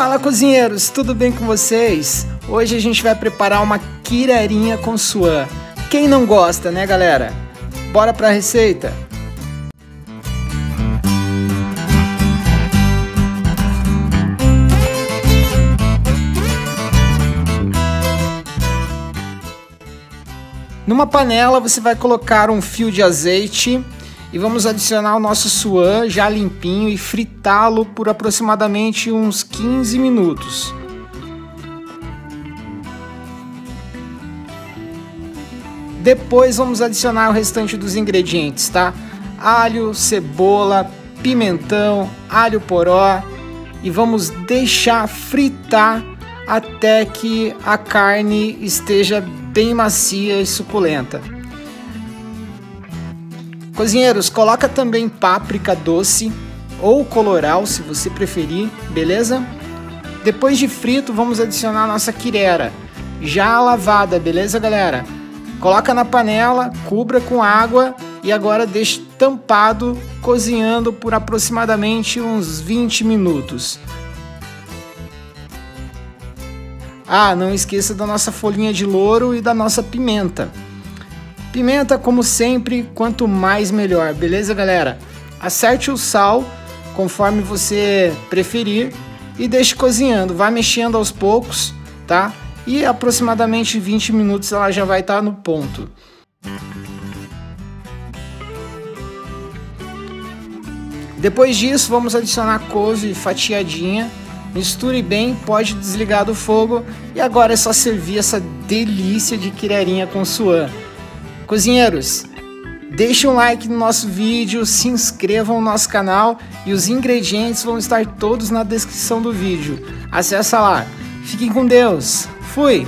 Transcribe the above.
Fala, cozinheiros, tudo bem com vocês? Hoje a gente vai preparar uma quirerinha com suã. Quem não gosta, né, galera? Bora pra receita? Numa panela você vai colocar um fio de azeite e vamos adicionar o nosso suã já limpinho e fritá-lo por aproximadamente uns 15 minutos. Depois vamos adicionar o restante dos ingredientes, tá? Alho, cebola, pimentão, alho poró e vamos deixar fritar até que a carne esteja bem macia e suculenta. Cozinheiros, coloca também páprica doce ou colorau, se você preferir, beleza? Depois de frito, vamos adicionar a nossa quirera, já lavada, beleza, galera? Coloca na panela, cubra com água e agora deixe tampado, cozinhando por aproximadamente uns 20 minutos. Ah, não esqueça da nossa folhinha de louro e da nossa pimenta. Pimenta, como sempre, quanto mais melhor, beleza, galera? Acerte o sal, conforme você preferir, e deixe cozinhando. Vai mexendo aos poucos, tá? E aproximadamente 20 minutos ela já vai estar no ponto. Depois disso, vamos adicionar couve fatiadinha. Misture bem, pode desligar do fogo e agora é só servir essa delícia de quirerinha com suã. Cozinheiros, deixe um like no nosso vídeo, se inscrevam no nosso canal e os ingredientes vão estar todos na descrição do vídeo. Acessa lá. Fiquem com Deus. Fui!